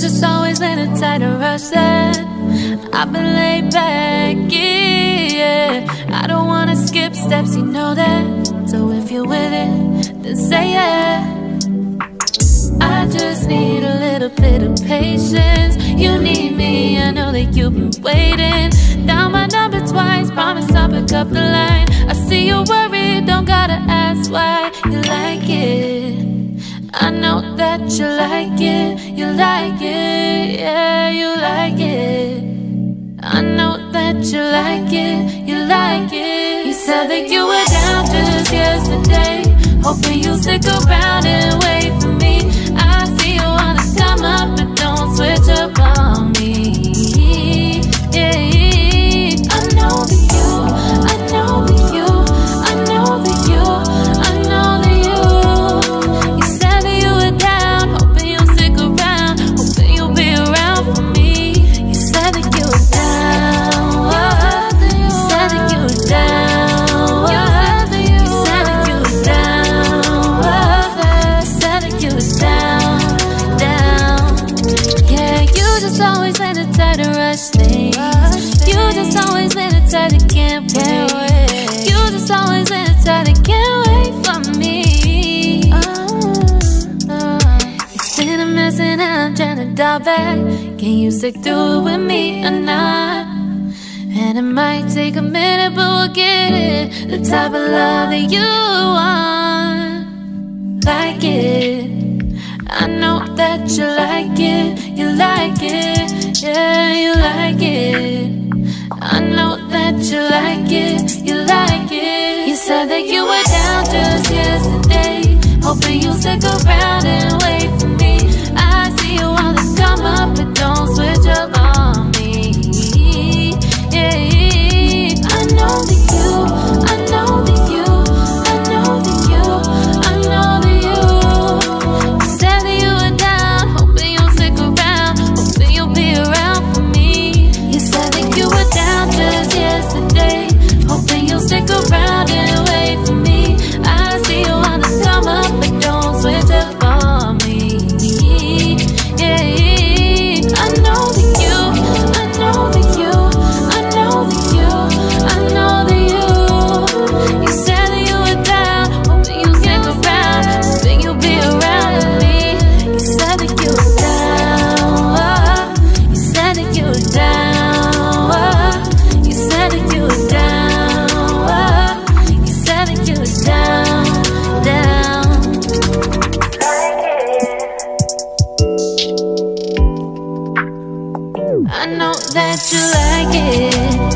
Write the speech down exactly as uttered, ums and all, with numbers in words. Just always been a tighter rush that I've been laid back, yeah. I don't wanna skip steps, you know that. So if you're with it, then say yeah. I just need a little bit of patience. You need me, I know that you've been waiting. Down my number twice, promise I'll pick up the line. I see you worried, don't gotta ask why. You like it, I know that you like it, you like it, yeah, you like it. I know that you like it, you like it. You said that you were down just yesterday, hoping you'll stick around and wait for me. I see you wanna come up, but don't switch up on me, yeah. I know that you, I know that you, I know that you, I know that you. Can you stick through it with me or not? And it might take a minute, but we'll get it. The type of love that you want, like it. I know that you like it, you like it, yeah, you like it. I know that you like it, you like it. You said that you were down just yesterday, hoping you'll stick around and wait for me. I see you all the time, up, but don't switch up on me. Yeah, I know that you, I know that you, I know that you, I know that you. You said that you were down, hoping you'll stick around, hoping you'll be around for me. You said that you were down just yesterday, hoping you'll stick around and wait for me. I see you on the come up, but don't switch up on me. I know that you like it.